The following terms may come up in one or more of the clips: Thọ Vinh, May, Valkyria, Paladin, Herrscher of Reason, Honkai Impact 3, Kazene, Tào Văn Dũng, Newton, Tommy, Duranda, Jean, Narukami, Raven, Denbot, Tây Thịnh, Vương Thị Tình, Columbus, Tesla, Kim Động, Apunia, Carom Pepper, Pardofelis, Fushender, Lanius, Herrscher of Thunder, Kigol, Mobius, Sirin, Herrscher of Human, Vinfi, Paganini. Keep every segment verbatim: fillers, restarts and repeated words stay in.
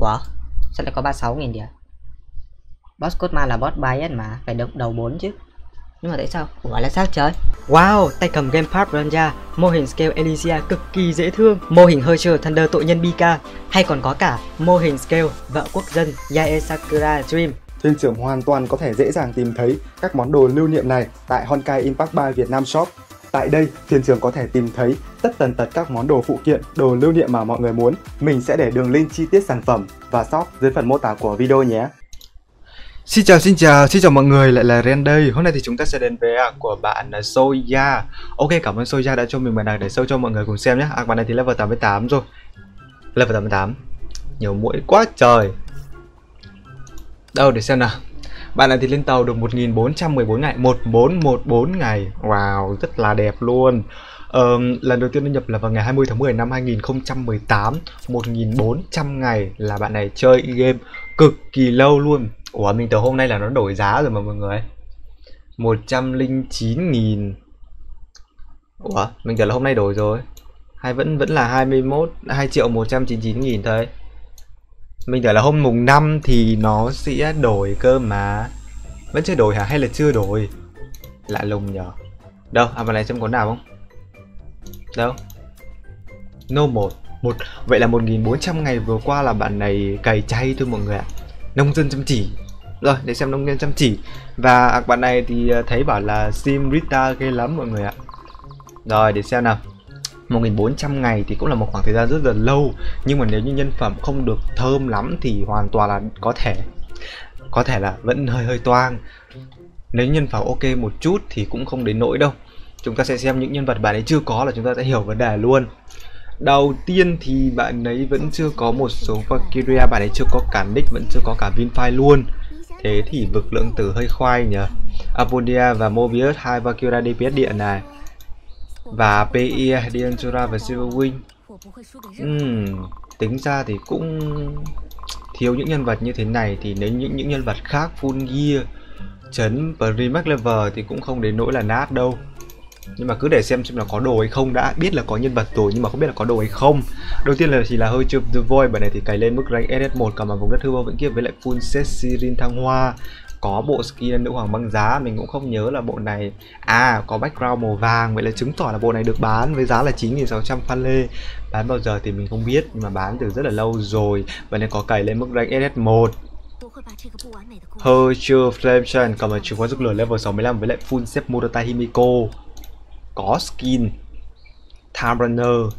Wow, sao lại có ba mươi sáu nghìn điểm? Boss Cosma là boss bias mà, phải được đầu bốn chứ. Nhưng mà tại sao? Ủa là sao trời? Wow, tay cầm Gamepad Ranja, mô hình scale Elysia cực kỳ dễ thương, mô hình Herrscher of Thunder tội nhân Bika, hay còn có cả mô hình scale vợ quốc dân Yae Sakura Dream. Trên trường hoàn toàn có thể dễ dàng tìm thấy các món đồ lưu niệm này tại Honkai Impact ba Việt Nam Shop. Tại đây, thiên trường có thể tìm thấy tất tần tật các món đồ phụ kiện, đồ lưu niệm mà mọi người muốn. Mình sẽ để đường link chi tiết sản phẩm và shop dưới phần mô tả của video nhé. Xin chào, xin chào, xin chào mọi người, lại là Ren đây. Hôm nay thì chúng ta sẽ đến với ạc của bạn Soya. Ok, cảm ơn Soya đã cho mình bản ạc để show cho mọi người cùng xem nhé. Ạc bạn này thì level tám mươi tám rồi. Level tám mươi tám. Nhiều mũi quá trời. Đâu để xem nào. Bạn này thì lên tàu được một nghìn bốn trăm mười bốn ngày, một nghìn bốn trăm mười bốn ngày. Wow, rất là đẹp luôn. Ờ, lần đầu tiên đăng nhập là vào ngày hai mươi tháng mười năm hai nghìn không trăm mười tám. Một nghìn bốn trăm ngày là bạn này chơi game cực kỳ lâu luôn. Ủa, mình tới hôm nay là nó đổi giá rồi mà mọi người. Một trăm lẻ chín nghìn. Ủa, mình tưởng là hôm nay đổi rồi. Hay vẫn vẫn là hai mươi mốt, hai triệu một trăm chín mươi chín nghìn thôi. Mình tưởng là hôm mùng năm thì nó sẽ đổi cơ mà. Vẫn chưa đổi hả? Hay là chưa đổi? Lạ lùng nhở. Đâu, à vào này xem có nào không? Đâu? No một, một. Vậy là một nghìn bốn trăm ngày vừa qua là bạn này cày chay thôi mọi người ạ. Nông dân chăm chỉ. Rồi, để xem nông dân chăm chỉ. Và bạn này thì thấy bảo là sim Rita ghê lắm mọi người ạ. Rồi, để xem nào. Một nghìn bốn trăm ngày thì cũng là một khoảng thời gian rất là lâu. Nhưng mà nếu như nhân phẩm không được thơm lắm thì hoàn toàn là có thể Có thể là vẫn hơi hơi toang. Nếu nhân phẩm ok một chút thì cũng không đến nỗi đâu. Chúng ta sẽ xem những nhân vật bạn ấy chưa có là chúng ta sẽ hiểu vấn đề luôn. Đầu tiên thì bạn ấy vẫn chưa có một số Valkyria, bạn ấy chưa có cả nick, vẫn chưa có cả Vinfi luôn. Thế thì vực lượng tử hơi khoai nhỉ. Apunia và Mobius, hai Valkyria đê pê ét điện này. Và pê e, Diantura và Silverwing. uhm, Tính ra thì cũng thiếu những nhân vật như thế này. Thì nếu những, những nhân vật khác full gear chấn Primax level thì cũng không đến nỗi là nát đâu. Nhưng mà cứ để xem xem là có đồ hay không đã. Biết là có nhân vật rồi nhưng mà không biết là có đồ hay không. Đầu tiên là thì là hơi chụp The Void. Bạn này thì cày lên mức rank S S một cả mà vùng đất hư vô vĩnh kiếp với lại full set Sirin thăng hoa. Có bộ skin nữ hoàng băng giá. Mình cũng không nhớ là bộ này. À, có background màu vàng. Vậy là chứng tỏ là bộ này được bán với giá là chín nghìn sáu trăm pha lê. Bán bao giờ thì mình không biết. Nhưng mà bán từ rất là lâu rồi. Bạn này có cày lên mức rank S S một. Herrscher Flameshine cả mà chìa khóa rực lửa level sáu mươi lăm với lại full set Murata Himiko. Có skin Time Runner.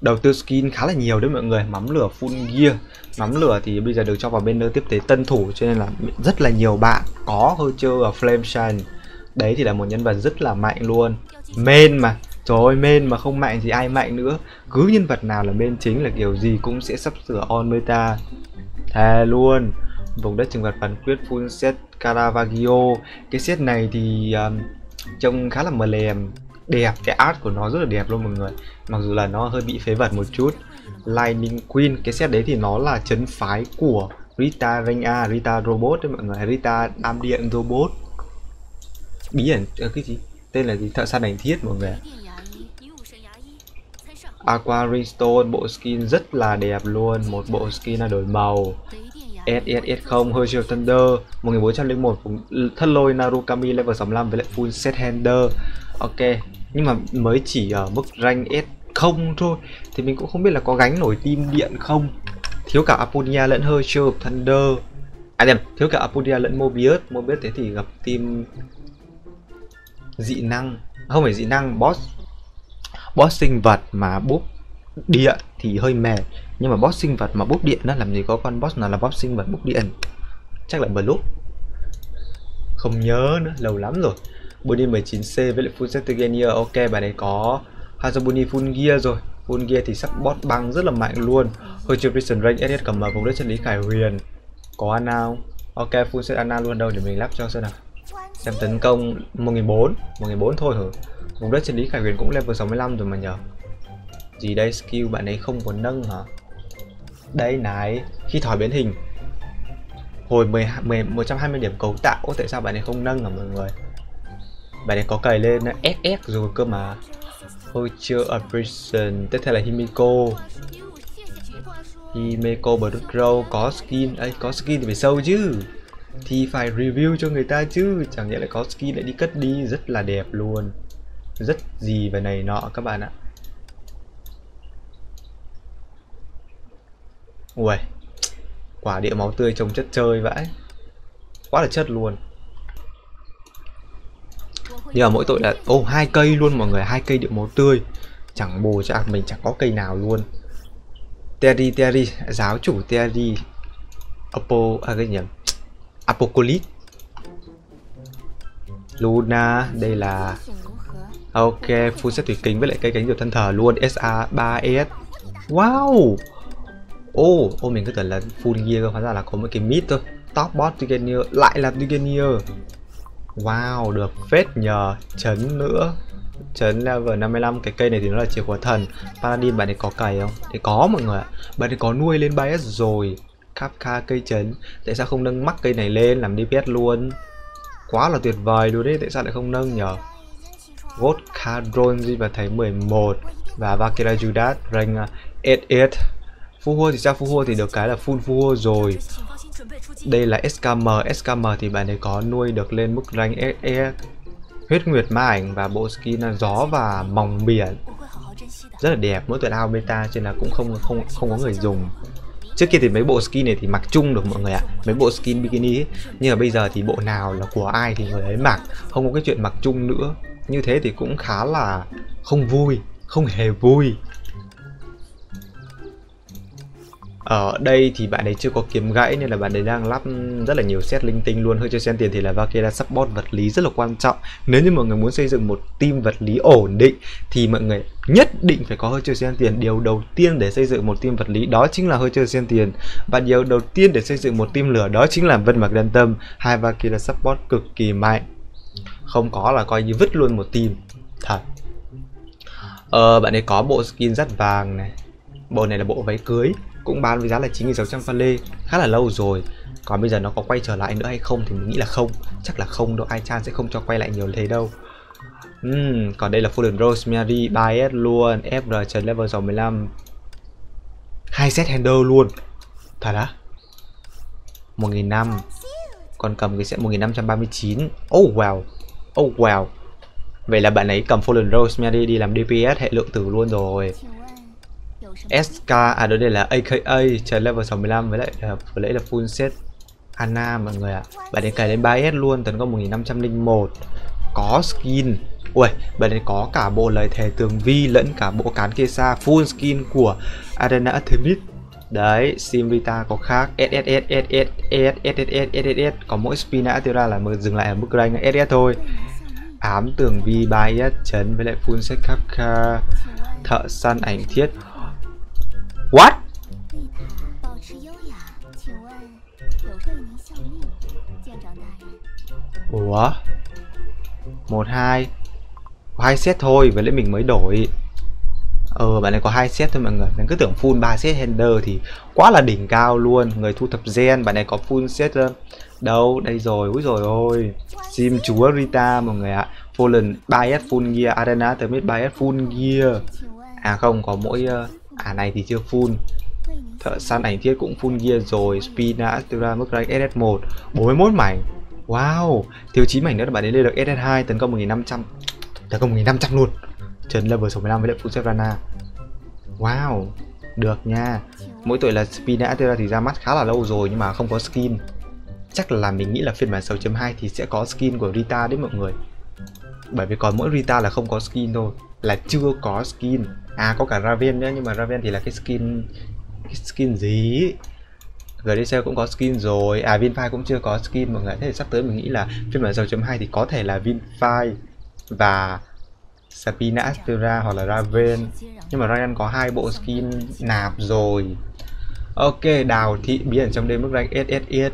Đầu tư skin khá là nhiều đấy mọi người. Mắm lửa full gear. Mắm lửa thì bây giờ được cho vào banner tiếp tế tân thủ. Cho nên là rất là nhiều bạn có Herrscher of Flame Shine. Đấy thì là một nhân vật rất là mạnh luôn. Main mà. Trời ơi, main mà không mạnh thì ai mạnh nữa. Cứ nhân vật nào là main chính là kiểu gì cũng sẽ sắp sửa on meta. Thề luôn. Vùng đất trừng phạt phán quyết full set Caravaggio. Cái set này thì... Um, trông khá là mờ lèm, đẹp, cái art của nó rất là đẹp luôn mọi người. Mặc dù là nó hơi bị phế vật một chút. Lightning Queen, cái set đấy thì nó là chấn phái của Rita rank A, Rita Robot đấy mọi người, Rita Am Điện Robot. Bí ẩn, uh, cái gì? Tên là gì? Thợ săn đánh thiết mọi người. Aqua Ringstone, bộ skin rất là đẹp luôn, một bộ skin là đổi màu. S S S không, Herrscher of Thunder, một nghìn bốn trăm lẻ một, thất lôi Narukami level sáu mươi lăm với lại full set Hender. Ok, nhưng mà mới chỉ ở mức rank S không thôi. Thì mình cũng không biết là có gánh nổi team điện không. Thiếu cả Apunia lẫn Herrscher of Thunder. À đẹp, thiếu cả Apunia lẫn Mobius. Mobius thế thì gặp team dị năng. Không phải dị năng, boss. Boss sinh vật mà búp điện thì hơi mệt. Nhưng mà boss sinh vật mà bốc điện nó làm gì có con boss nào là boss sinh vật bốc điện. Chắc là Bloop. Không nhớ nữa, lâu lắm rồi. Bonnie mười chín C với lại full set Tegenia. Ok, bạn này có Hazabuni full gear rồi. Full gear thì sắp boss băng rất là mạnh luôn. Herrscher of Reason rank S S cầm ở vùng đất chân lý Khải Huyền. Có Anna không? Ok, full set Anna luôn đâu để mình lắp cho xem nào. Xem tấn công một nghìn bốn trăm, một nghìn bốn trăm thôi hả? Vùng đất chân lý Khải Huyền cũng level sáu mươi lăm rồi mà nhờ. Gì đây, skill bạn ấy không có nâng hả? Đây này, khi thỏi biến hình hồi mười, mười, một trăm hai mươi điểm cấu tạo. Tại sao bạn ấy không nâng hả mọi người? Bạn ấy có cày lên ét ét rồi cơ mà. Herrscher of Reason, tiếp theo là Himiko. Thì Meco Bro có skin ấy, có skin thì phải sâu chứ, thì phải review cho người ta chứ, chẳng nhẽ lại có skin lại đi cất đi, rất là đẹp luôn, rất gì về này nọ các bạn ạ. Ui, quả địa máu tươi trông chất chơi vãi, quá là chất luôn. Nhưng mà mỗi tội là ô hai cây luôn mọi người, hai cây địa máu tươi, chẳng bù cho mình, chẳng có cây nào luôn. Terry Terry, giáo chủ Terry Apo, à cái nhầm Apocalypse Luna, đây là ok, full set thủy kính với lại cây cánh diều thân thờ luôn, ét a ba ét. Wow. Ô, oh, oh, mình cứ tưởng là full gear cơ, hóa ra là có một cái mid thôi. Top bot Tigenier, lại là Tigenier. Wow, được phết nhờ. Chấn nữa, chấn level năm mươi lăm, cái cây này thì nó là chìa khóa thần. Paladin bạn ấy có cày không? Thì có mọi người ạ, bạn ấy có nuôi lên ba ét rồi. Kapka cây chấn, tại sao không nâng mắc cây này lên làm đê pê ét luôn? Quá là tuyệt vời luôn đấy, tại sao lại không nâng nhờ? God Cadron và thấy mười một và Valkyria Judas rank ét ét. Phu hô thì sao? Phu hô thì được cái là full phu hô rồi. Đây là ét ca em, ét ca em thì bạn ấy có nuôi được lên mức rank ét ét. Huyết Nguyệt Ma Ảnh và bộ skin là gió và mòng biển, rất là đẹp. Mỗi tuần ao beta cho nên là cũng không không không có người dùng. Trước kia thì mấy bộ skin này thì mặc chung được mọi người ạ, mấy bộ skin bikini ấy. Nhưng mà bây giờ thì bộ nào là của ai thì người ấy mặc, không có cái chuyện mặc chung nữa. Như thế thì cũng khá là không vui, không hề vui. Ở đây thì bạn ấy chưa có kiếm gãy nên là bạn ấy đang lắp rất là nhiều set linh tinh luôn. Hơi cho xem tiền thì là Valkyria support vật lý rất là quan trọng. Nếu như mọi người muốn xây dựng một team vật lý ổn định thì mọi người nhất định phải có hơi chơi xem tiền. Điều đầu tiên để xây dựng một team vật lý đó chính là hơi chơi xem tiền. Và điều đầu tiên để xây dựng một team lửa đó chính là Vân Mạc Đan Tâm. Hai Valkyria support cực kỳ mạnh, không có là coi như vứt luôn một team thật. Ờ, bạn ấy có bộ skin dắt vàng này, bộ này là bộ váy cưới, cũng bán với giá là chín nghìn sáu trăm vale, khá là lâu rồi. Còn bây giờ nó có quay trở lại nữa hay không thì mình nghĩ là không, chắc là không đâu, iChan sẽ không cho quay lại nhiều thế đâu. uhm, Còn đây là Full Rosemary ba ét luôn, ép rờ trần level sáu mươi lăm, hai set handle luôn, thật á, một nghìn năm trăm, còn cầm cái set một nghìn năm trăm ba mươi chín. Oh wow, oh wow. Vậy là bạn ấy cầm Full Rosemary đi làm đê pê ét hệ lượng tử luôn rồi. ét ca, à đó đây là a ca a trần level sáu mươi lăm với lại uh, với lại là full set Anna mọi người ạ. À, bạn ấy cài lên ba ét luôn, tấn công một nghìn năm trăm lẻ một, có skin. Ui, bạn ấy có cả bộ lời thề tường vi lẫn cả bộ cán kia xa, full skin của Arena Artemis. Đấy, sim Rita có khác, ét ét ét ét ét ét ét ét ét ét ét, có mỗi Sabina Astera là mới dừng lại ở mức rank ét ét thôi. Ám tường vi ba ét chấn với lại full set Kapka, thợ săn ảnh thiết. What? Ủa? Một hai, hai set thôi, với lại mình mới đổi. Ờ, bạn này có hai set thôi mọi người. Mình cứ tưởng full ba set handler thì quá là đỉnh cao luôn. Người thu thập gen, bạn này có full set đâu? Đây rồi, úi rồi ôi. Sim chúa Rita mọi người ạ. Fallen ba ét full gear, Arena Thermid ba ét full gear. À không, có mỗi uh, à này thì chưa full. Thợ săn ảnh thiết cũng full gear rồi. Speeda Astra mức rank ét ét một, bốn mươi mốt mảnh. Wow, thiếu chín mảnh nữa là bạn đến lên được ét ét hai, tấn công một nghìn năm trăm, tấn công một nghìn năm trăm luôn. Trần level sáu mươi lăm với lại full set Rana. Wow, được nha. Mỗi tội là Speeda Astra thì ra mắt khá là lâu rồi nhưng mà không có skin. Chắc là mình nghĩ là phiên bản sáu chấm hai thì sẽ có skin của Rita đấy mọi người. Bởi vì còn mỗi Rita là không có skin thôi, là chưa có skin. À có cả Raven nữa, nhưng mà Raven thì là cái skin cái skin gì? Griselle cũng có skin rồi. À Vinfi cũng chưa có skin mọi người. Thế thì sắp tới mình nghĩ là phiên bản sáu chấm hai thì có thể là Vinfi và Sabina Astera hoặc là Raven. Nhưng mà Ryan có hai bộ skin nạp rồi. Ok, đào thị bí ẩn trong đêm mức rank ét ét ét,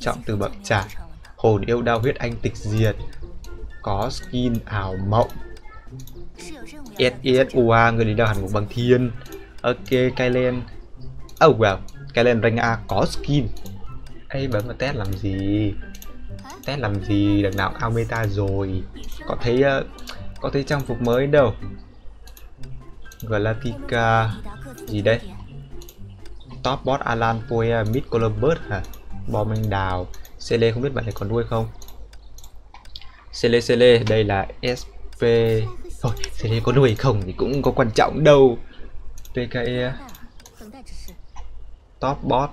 trọng từ bậc trả, hồn yêu đao huyết anh tịch diệt, có skin ảo mộng ét ét u a, người đi đào hẳn ngục bằng thiên. Ok, Kylen. Oh wow, Kylen rank A có skin. Ê, bấm vào test làm gì? Test làm gì, đằng nào ao meta rồi. Có thấy uh, có thấy trang phục mới đâu. Galactica gì đây? Top Bot Alan Poe Mid Columbus hả? Bò Minh Đào. Seele không biết bạn này còn nuôi không? Seele Seele, đây là ét pê. Thôi, Seele có nuôi không thì cũng có quan trọng đâu. pê ca e Top Bot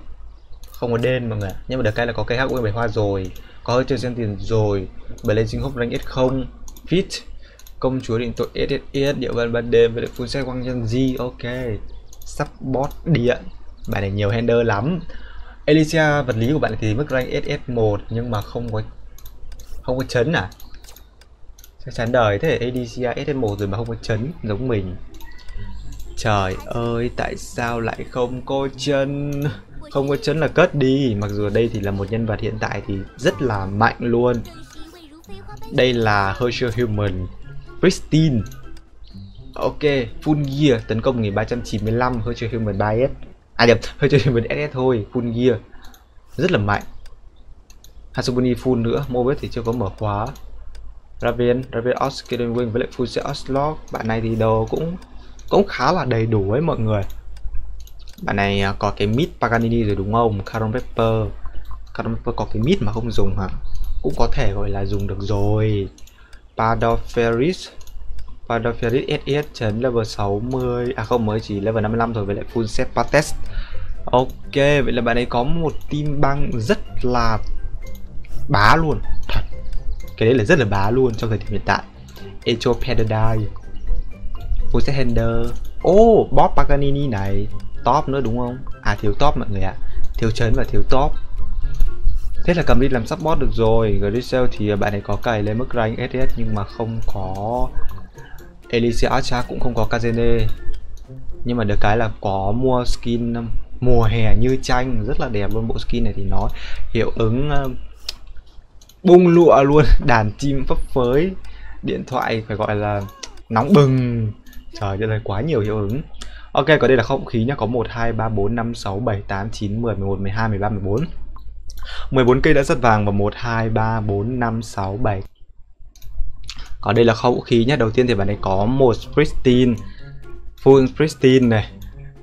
không có đen mọi người. Nhưng mà được cái là có cây hát u bảy hoa rồi, có hơi chơi xem tiền rồi. Bởi lên sinh hốc rank ét không Fit công chúa định tội ét ét ét địa văn ban đêm với lại full set quang nhân di. Ok, support điện bạn này nhiều handler lắm. Elysia vật lý của bạn thì mức rank ét ét một nhưng mà không có không có chấn à, sao chán đời thế. Elysia ét ét một rồi mà không có chấn giống mình. Trời ơi, tại sao lại không có chân? Không có chấn là cất đi. Mặc dù ở đây thì là một nhân vật hiện tại thì rất là mạnh luôn. Đây là Herrscher Human Pristine. Ok, full gear, tấn công một nghìn ba trăm chín mươi lăm, Herrscher Human ba ét. À nhập, Herrscher Human ét ét thôi, full gear. Rất là mạnh. Hasubuni full nữa, Mobius thì chưa có mở khóa. Raven, Raven Ox, Killing Wing với lại full set Oxlock. Bạn này thì đồ cũng cũng khá là đầy đủ ấy mọi người. Bạn này có cái mid Paganini rồi đúng không? Carom Pepper. Carom Pepper có cái mid mà không dùng hả? Cũng có thể gọi là dùng được rồi. Pardofelis. Pardofelis ét ét chấn level sáu mươi. À không, mới chỉ level năm mươi lăm rồi với lại full set patest. Ok, vậy là bạn ấy có một team băng rất là bá luôn. Thật. Cái đấy là rất là bá luôn trong thời điểm hiện tại. Echo Paradise. Fushender. Ô, oh, Bob Paganini này. Top nữa đúng không? À thiếu top mọi người ạ. À. Thiếu chấn và thiếu top. Thế là cầm đi làm support được rồi. Griselle thì bạn này có cày lên mức rank ét ét nhưng mà không có Elysia Astra, cũng không có Kazene. Nhưng mà được cái là có mua skin mùa hè như tranh, rất là đẹp luôn. Bộ skin này thì nó hiệu ứng uh, bung lụa luôn, đàn chim phấp phới, điện thoại phải gọi là nóng bừng. Trời ơi là quá nhiều hiệu ứng. Ok, còn đây là không khí nhá, có một, hai, ba, bốn, năm, sáu, bảy, tám, chín, mười, mười một, mười hai, mười ba, mười bốn. mười bốn cây đã rất vàng và một, hai, ba, bốn, năm, sáu, bảy. Còn đây là khẩu khí nhé. Đầu tiên thì bạn này có một Pristine, full Pristine này,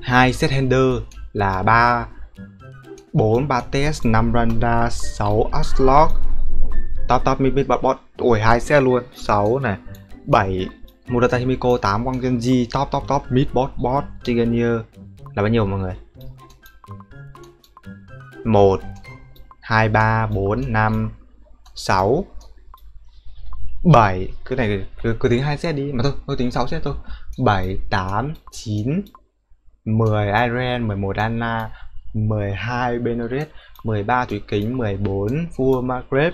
hai set Hender là ba, bốn, ba test, năm Randa, sáu Aslock, top top mid mid bot bot. Ủi hai set luôn, sáu này, bảy Murata Himiko, tám Wang Genji, top top top mid bot bot. Tigania là bao nhiêu mọi người? một, hai, ba, bốn, năm, sáu, bảy. Cứ này cứ, cứ tính hai set đi mà thôi, tôi tính sáu set thôi. bảy, tám, chín, mười Iren, mười một Anna, mười hai Benares, mười ba Thủy Kính, mười bốn Full Margaret,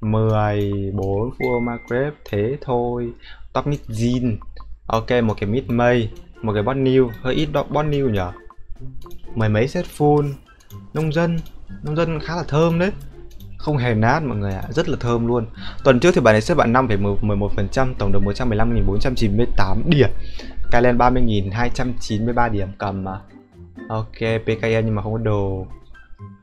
mười bốn Full Margaret. Thế thôi. Top mid Jean. Ok, một cái mid May, một cái bot new, hơi ít bot new nhở. Mười mấy set full. Nông dân, nông dân khá là thơm đấy, không hề nát mọi người ạ, à. Rất là thơm luôn. Tuần trước thì bạn ấy xếp bạn năm phẩy mười một phần trăm, tổng được một trăm mười lăm nghìn bốn trăm chín mươi tám điểm, Kalen ba mươi nghìn hai trăm chín mươi ba điểm cầm mà. Ok, pê ca e nhưng mà không có đồ,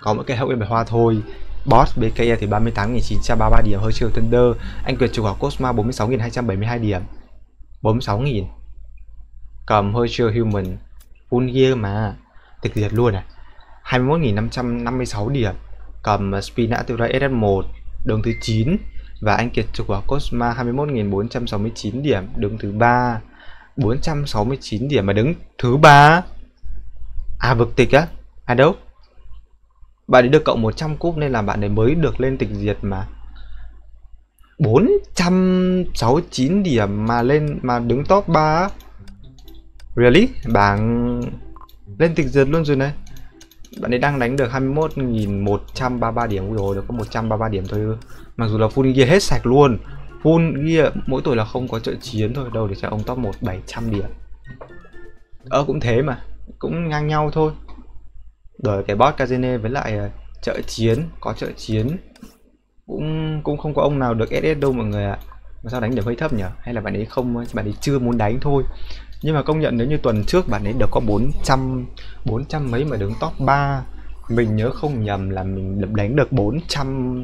có mỗi cái hậu em bài hoa thôi. Boss pê ca e thì ba mươi tám nghìn chín trăm ba mươi ba điểm, hơi chiều Thunder. Anh Quyệt chụp vào Cosma bốn mươi sáu nghìn hai trăm bảy mươi hai điểm, bốn mươi sáu nghìn. Cầm hơi chiều Human full gear mà, tịch diệt luôn à, hai mươi mốt nghìn năm trăm năm mươi sáu điểm. Cầm Speeda Astra ét ét một đứng thứ chín. Và anh Kiệt trục vào Cosma hai mươi mốt nghìn bốn trăm sáu mươi chín điểm, đứng thứ ba, bốn trăm sáu mươi chín điểm mà đứng thứ ba. À vực tịch á, à đâu? Bạn ấy được cộng một trăm cúp nên là bạn ấy mới được lên tịch diệt mà. Bốn trăm sáu mươi chín điểm mà lên mà đứng top ba. Really? Bảng lên tịch diệt luôn rồi này. Bạn ấy đang đánh được hai mươi mốt nghìn một trăm ba mươi ba điểm rồi, được có một trăm ba mươi ba điểm thôi. Mặc dù là full gear hết sạch luôn. Full gear mỗi tuổi là không có trợ chiến thôi. Đâu để cho ông top một bảy trăm điểm. Ơ ờ, cũng thế mà, cũng ngang nhau thôi. Đổi cái bot Kazene với lại trợ chiến, có trợ chiến. Cũng cũng không có ông nào được ét ét đâu mọi người ạ. Mà sao đánh được hơi thấp nhỉ? Hay là bạn ấy không, bạn ấy chưa muốn đánh thôi. Nhưng mà công nhận nếu như tuần trước bạn ấy được có bốn trăm, bốn trăm mấy mà đứng top ba. Mình nhớ không nhầm là mình đánh được bốn trăm,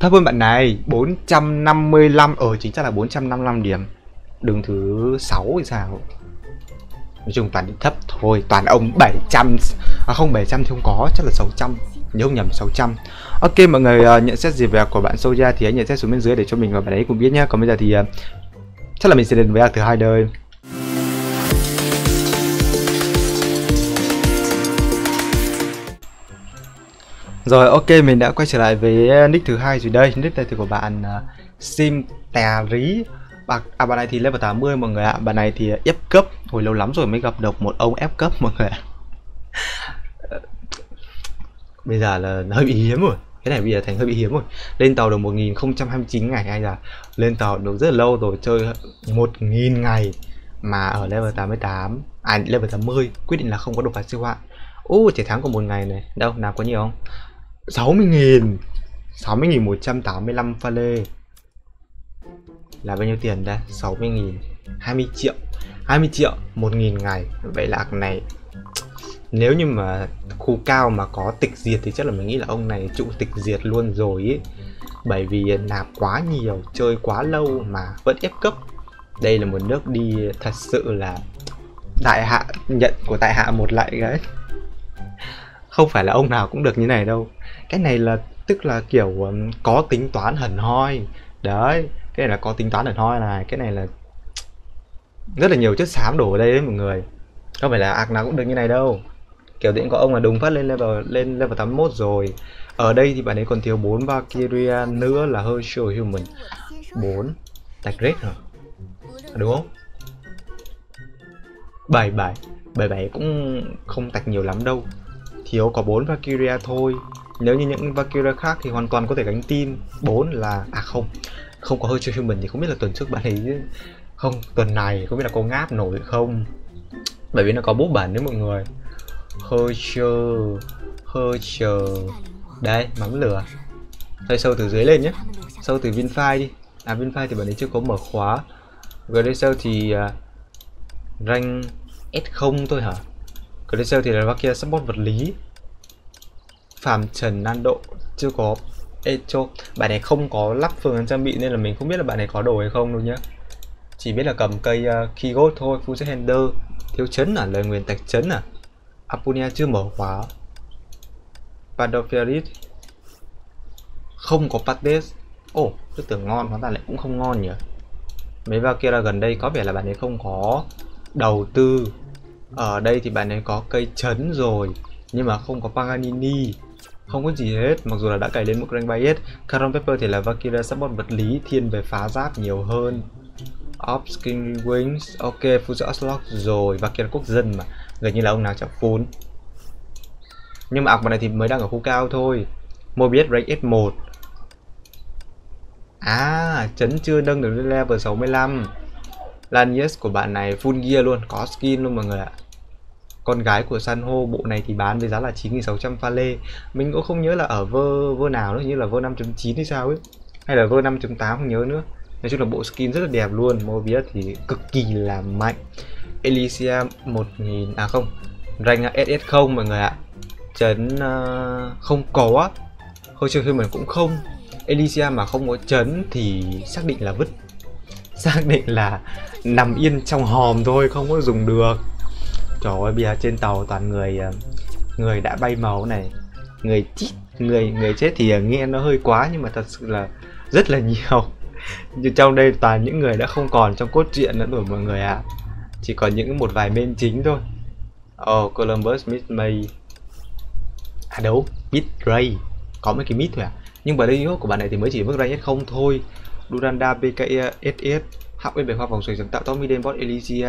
thấp hơn bạn này, bốn trăm năm mươi lăm, ở chính xác là bốn trăm năm mươi lăm điểm, đứng thứ sáu thì sao. Nói chung toàn điểm thấp thôi, toàn ông bảy trăm. À không, bảy trăm thì không có, chắc là sáu trăm. Nhớ không nhầm sáu trăm. Ok mọi người, uh, nhận xét gì về của bạn Soja thì hãy nhận xét xuống bên dưới để cho mình và bạn ấy cũng biết nhé. Còn bây giờ thì uh, chắc là mình sẽ đến với ạc thứ hai đời. Rồi ok, mình đã quay trở lại với nick thứ hai rồi đây. Nick này thì của bạn uh, Sim Tà Rí. À, à bạn này thì level tám mươi mọi người ạ. À. Bạn này thì ép cấp, hồi lâu lắm rồi mới gặp được một ông ép cấp mọi người ạ. À. Bây giờ là hơi bị hiếm rồi. Cái này bây giờ thành hơi bị hiếm rồi. Lên tàu được một nghìn không trăm hai mươi chín ngày hay là lên tàu được rất là lâu rồi, chơi một nghìn ngày mà ở level tám mươi tám, à level tám mươi quyết định là không có đột phá siêu hạn. Ô chỉ thắng còn một ngày này. Đâu, nào có nhiều không? sáu mươi nghìn. sáu mươi nghìn một trăm tám mươi lăm pha lê. Là bao nhiêu tiền đây? sáu mươi nghìn, hai mươi triệu, hai mươi triệu, một nghìn ngày. Vậy là này, nếu như mà khu cao mà có tịch diệt thì chắc là mình nghĩ là ông này trụ tịch diệt luôn rồi ý. Bởi vì nạp quá nhiều, chơi quá lâu mà vẫn ép cấp. Đây là một nước đi thật sự là đại hạ, nhận của tại hạ một lại đấy. Không phải là ông nào cũng được như này đâu. Cái này là tức là kiểu có tính toán hẳn hoi. Đấy, cái này là có tính toán hẳn hoi này. Cái này là rất là nhiều chất xám đổ ở đây đấy mọi người. Không phải là ạc nào cũng được như này đâu. Kiểu tiện có ông là đúng phát lên level, lên level tám mươi mốt rồi. Ở đây thì bạn ấy còn thiếu bốn Valkyria nữa là Herrscher of Human. bốn Tạch Red rồi đúng không? bảy bảy bảy bảy cũng không tạch nhiều lắm đâu. Thiếu có bốn Valkyria thôi. Nếu như những Valkyria khác thì hoàn toàn có thể gánh team. bốn là... à không, không có hơi chơi human thì không biết là tuần trước bạn ấy... không, tuần này không biết là có ngáp nổi không. Bởi vì nó có bút bản đấy mọi người. Hơi chờ... hơi chờ... Đây, mắm lửa. Thôi sâu từ dưới lên nhé. Sâu từ Vinfi đi. À Vinfi thì bạn ấy chưa có mở khóa. Griselle thì... Uh, rank S không thôi hả? Gracell thì là Valkyria support vật lý. Phạm Trần nan độ chưa có Echo. Bạn này không có lắp phương án trang bị nên là mình không biết là bạn này có đồ hay không đâu nhá. Chỉ biết là cầm cây uh, Kigol thôi. Fushender thiếu chấn à? Lời nguyền tạch chấn à? Apunia chưa mở khóa. Pardofelis không có Pates. Ồ, oh, cứ tưởng ngon hóa ra lại cũng không ngon nhỉ. Mấy Valkyria gần đây có vẻ là bạn ấy không có đầu tư. Ở đây thì bạn ấy có cây chấn rồi nhưng mà không có Paganini, không có gì hết, mặc dù là đã cày lên mức rank ba hết. Carom Pepper thì là Valkyria support vật lý thiên về phá giáp nhiều hơn. Obskin Wings, ok, Fusion Aslock rồi, Valkyria quốc dân mà gần như là ông nào chọc full. Nhưng mà ạc bọn này thì mới đang ở khu cao thôi. Mobius rank S một. À, chấn chưa nâng được lên level sáu mươi lăm. Lanius của bạn này full gear luôn, có skin luôn mọi người ạ. Con gái của san hô, bộ này thì bán với giá là chín nghìn sáu trăm pha lê. Mình cũng không nhớ là ở vơ vơ nào nữa, như là vơ năm chấm chín hay sao ấy, hay là vơ năm chấm tám không nhớ nữa. Nói chung là bộ skin rất là đẹp luôn. Mobius thì cực kỳ là mạnh. Elysia một nghìn, à không, rank S S không mọi người ạ. Chấn uh, không có. Hồi trước khi mình cũng không. Elysia mà không có chấn thì xác định là vứt, xác định là nằm yên trong hòm thôi, không có dùng được. Trời ơi, bây giờ trên tàu toàn người người đã bay màu này, người chết, người người chết thì nghe nó hơi quá nhưng mà thật sự là rất là nhiều. Nhưng trong đây toàn những người đã không còn trong cốt truyện nữa rồi mọi người ạ. À. Chỉ còn những một vài main chính thôi. Ồ, oh, Columbus mid May. À đâu, mid Ray. Có mấy cái mid thôi à. Nhưng mà đây của bạn này thì mới chỉ mức rank không thôi. Duranda bê ca ét ét hắc bên bề khoa vòng xoay sáng tạo Tommy Denbot Elysia.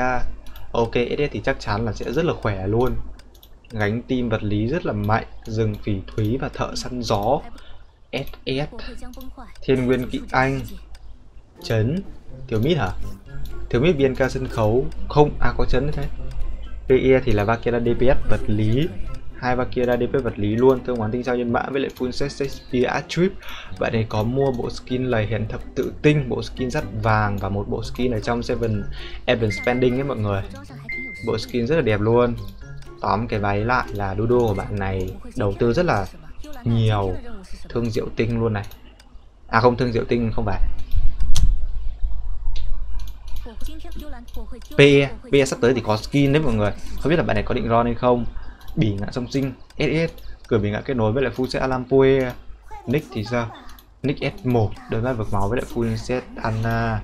Ok, ét ét thì chắc chắn là sẽ rất là khỏe luôn. Gánh team vật lý rất là mạnh. Rừng phỉ thúy và thợ săn gió. ét ét Thiên Nguyên Kỵ Anh. Chấn Thiếu Mít hả? Thiếu Mít bê en ca sân khấu. Không, à có chấn thế. pê e thì là Valkyria đê pê ét vật lý. Hai Valkyria đê pê ét vật lý luôn. Thương hoán tinh sao nhân mã với lại full set Speeda Trip. Bạn này có mua bộ skin lầy hẹn thập tự tinh, bộ skin dắt vàng và một bộ skin ở trong Seven Event Spending ấy mọi người. Bộ skin rất là đẹp luôn. Tóm cái váy lại là Dodo của bạn này đầu tư rất là nhiều. Thương diệu tinh luôn này. À không, thương diệu tinh không phải. P, P sắp tới thì có skin đấy mọi người. Không biết là bạn này có định ron hay không. Bỉ ngạn song sinh, ét ét, cửa bỉ ngạn kết nối với lại full set Alampoe. Nick thì sao? Nick S một, đối mắt vực máu với lại full set Anna.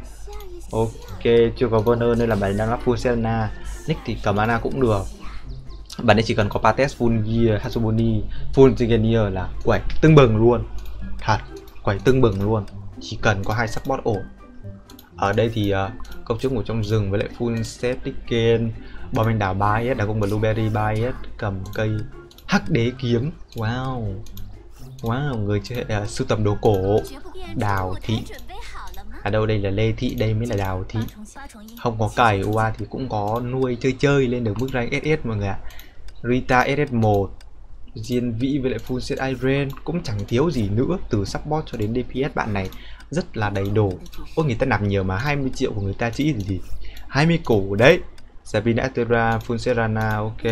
Ok, chưa có Werner nên là bạn đang lắp full set Anna. Nick thì cầm Anna cũng được. Bạn ấy chỉ cần có Pates, Full Gear, Hatsubuni, Full Zigenier là quẩy tưng bừng luôn. Thật, quẩy tưng bừng luôn. Chỉ cần có hai support ổn. Ở đây thì uh, công chức ngủ trong rừng với lại full set Tiken, bom anh đảo Bias, đảo công Blueberry Bias, cầm cây hắc đế kiếm. Wow, wow, người chơi uh, sưu tầm đồ cổ. Đào thị. À đâu, đây là Lê Thị, đây mới là Đào Thị. Không có cày, u a thì cũng có nuôi chơi chơi lên được mức rank ét ét mọi người ạ. Rita ét ét một, Diên Vĩ với lại full set Irene cũng chẳng thiếu gì nữa, từ support cho đến đê pê ét bạn này rất là đầy đủ. Ôi người ta nạp nhiều mà hai mươi triệu của người ta chỉ ít gì, hai mươi củ đấy. Sabina Astera, full set Rana, ok.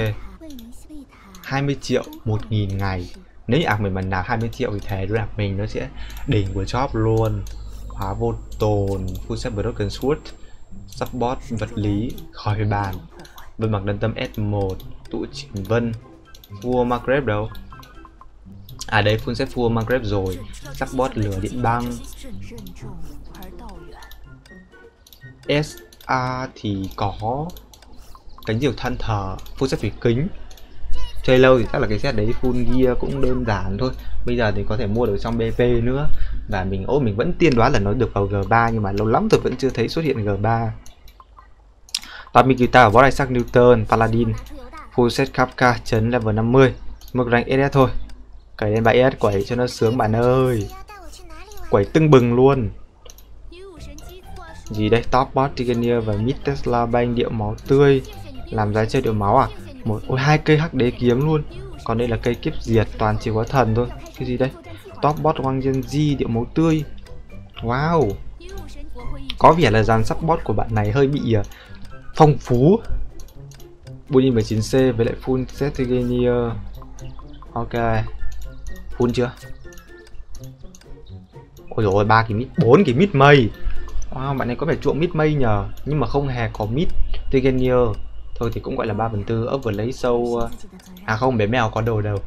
hai mươi triệu, một nghìn ngày. Nếu ạc mình mà nạp hai mươi triệu thì thề đạp mình nó sẽ đỉnh của shop luôn. Hóa vô tồn, full set Broken Sword, support vật lý khỏi bàn. Vân Mặc Đơn Tâm ét một, tụ Trình Vân, vua Maghreb đâu? À đây full set vua Maghreb rồi, support lửa điện băng. ét a thì có cánh diều than thở, full set thủy kính. Chơi lâu thì chắc là cái set đấy full gear cũng đơn giản thôi. Bây giờ thì có thể mua được trong bê pê nữa. Và mình ô mình vẫn tiên đoán là nó được vào G ba, nhưng mà lâu lắm tôi vẫn chưa thấy xuất hiện G ba. Pamikita ở võ đại sắc Newton, Paladin, full set Kapka chấn level năm mươi, mức rank ét ét thôi. Cày lên bài ét quẩy cho nó sướng bạn ơi. Quẩy tưng bừng luôn. Gì đây, top bot Tigania và mid Tesla banh điệu máu tươi. Làm giá chơi điệu máu à? Một ôi hai cây hắc đế kiếm luôn. Còn đây là cây kiếp diệt, toàn chỉ có thần thôi. Cái gì đây? Top bot Wang Yanji, điệu máu tươi. Wow, có vẻ là dàn support của bạn này hơi bị uh, phong phú. Bunny mười chín C với lại full set Tigania. Ok, full chưa? Ôi dồi ôi, ba cái mít, bốn cái mít mây. Wow, bạn này có vẻ chuộng mít mây nhờ. Nhưng mà không hề có mít Tigania. Thôi thì cũng gọi là ba phần tư. Ốc vừa lấy sâu. À không, bé mèo có đồ đâu.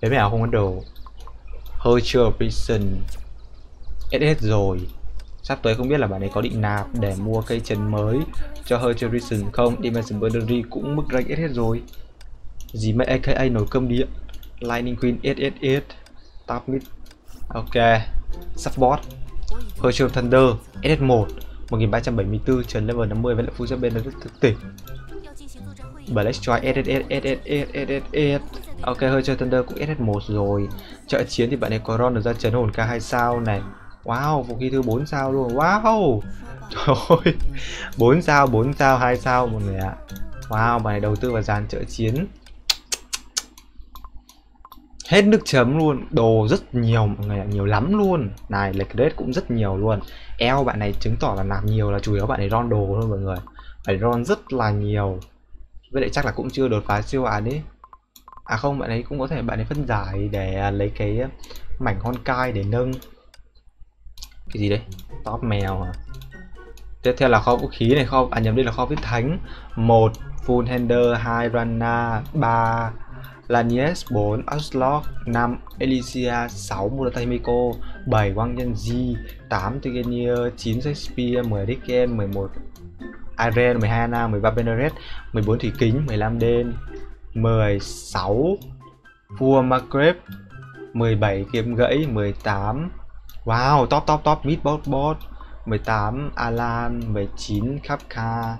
Bé mèo không có đồ. Herrscher of Reason ét ét rồi. Sắp tới không biết là bạn ấy có định nạp để mua cây trần mới cho Herrscher of Reason không. Dimension Boundary cũng mức rank ét ét rồi. Gì mấy a ca a nồi cơm điện. Lightning Queen ét ét ét top mid. Ok, support Herrscher of Thunder ét ét một, một nghìn ba trăm bảy mươi tư trần level năm mươi với lại full set Benares thức tỉnh. Black Joy ét ét ét ét ét ét ét ét. Ok, hơi chơi Thunder cũng ét ét một rồi. Trợ chiến thì bạn này có ron được ra chấn hồn ca hai sao này. Wow, vũ khí thứ bốn sao luôn. Wow, trời ơi, bốn sao, bốn sao, hai sao mọi người ạ. Wow, bạn này đầu tư vào dàn trợ chiến hết nước chấm luôn. Đồ rất nhiều mọi người ạ, nhiều lắm luôn. Này, lệch rate cũng rất nhiều luôn. Eo bạn này chứng tỏ là làm nhiều là chủ yếu bạn này ron đồ thôi mọi người. Phải ron rất là nhiều. Với lại chắc là cũng chưa đột phá siêu án ấy. À không, bạn ấy cũng có thể bạn ấy phân giải để lấy cái mảnh Honkai để nâng. Cái gì đấy? Top mèo à? Tiếp theo là kho vũ khí này, kho, à nhầm đây là kho huyết thánh. một Fushender, hai Rana, ba Lanius, bốn Oxlock, năm Elysia, sáu Muratamiko, bảy Wang Yanji, tám Tigenier, chín Shakespeare, mười Dicken, mười một Irene, mười hai Anna, mười ba Benares, mười bốn Thủy Kính, mười lăm Đen, mười sáu vua Maghreb, mười bảy kiếm gãy, mười tám wow, top top top mid bot bot, mười tám Alan, mười chín Kapka,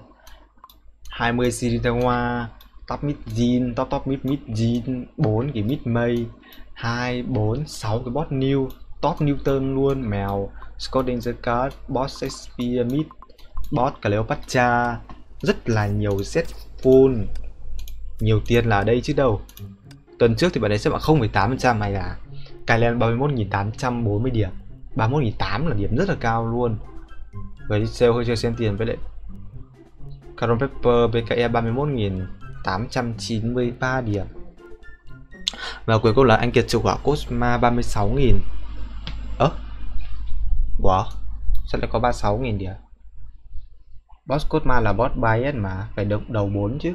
hai mươi Siritawa, top mid Jean, top top mid mid Jean, bốn cái mid May, hai bốn sáu cái bot new, top Newton luôn, mèo Scott Danger Card, bot Shakespeare mid, bot Cleopatra, rất là nhiều set full. Nhiều tiền là ở đây chứ đâu. Tuần trước thì bạn ấy xếp vào không phẩy tám phần trăm hay là cài lên ba mươi mốt nghìn tám trăm bốn mươi điểm. ba mươi mốt nghìn tám trăm là điểm rất là cao luôn. Griselle hơi chơi xem tiền với lại Carom Pepper bê ca e ba mươi mốt nghìn tám trăm chín mươi ba điểm. Và cuối cùng là anh Kiệt Trục Hỏa Cosma ba mươi sáu nghìn. Ơ? Wow, sao lại có ba mươi sáu nghìn điểm? Boss Cosma là boss bias mà, phải được đầu bốn chứ.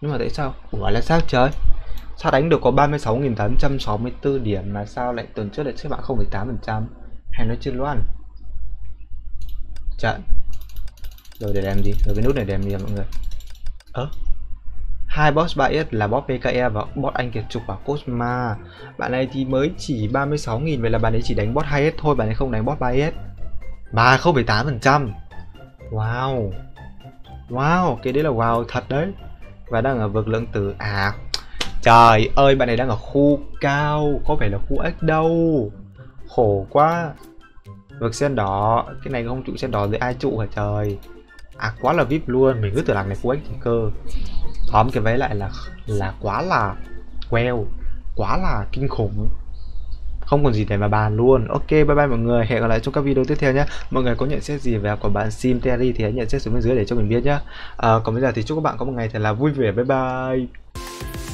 Nhưng mà tại sao? Ủa là sao trời? Sao đánh được có ba mươi sáu nghìn tám trăm sáu mươi tư điểm mà sao lại tuần trước lại xếp hạng không phẩy tám phần trăm? Hay nói chưa loan. Trận. Rồi để làm gì? Rồi cái nút này để làm gì mọi người? Ơ? À? Hai boss bias là boss pê ca e và boss anh kiệt trục và Cosma. Bạn này thì mới chỉ ba mươi sáu nghìn, vậy là bạn ấy chỉ đánh boss hai S thôi, bạn ấy không đánh boss ba S. Mà không phẩy tám phần trăm. Wow. Wow, cái đấy là wow thật đấy. Và đang ở vực lượng tử. À trời ơi, bạn này đang ở khu cao, có phải là khu ếch đâu. Khổ quá. Vực sen đỏ. Cái này không trụ sen đỏ dưới ai trụ hả trời. À quá là vê i pê luôn. Mình cứ tưởng là này khu ếch thì cơ. Tóm cái váy lại là là quá là wow, quá là kinh khủng. Không còn gì để mà bàn luôn. Ok, bye bye mọi người. Hẹn gặp lại trong các video tiếp theo nhé. Mọi người có nhận xét gì về của bạn Sim Terry thì hãy nhận xét xuống bên dưới để cho mình biết nhé. À, còn bây giờ thì chúc các bạn có một ngày thật là vui vẻ. Bye bye.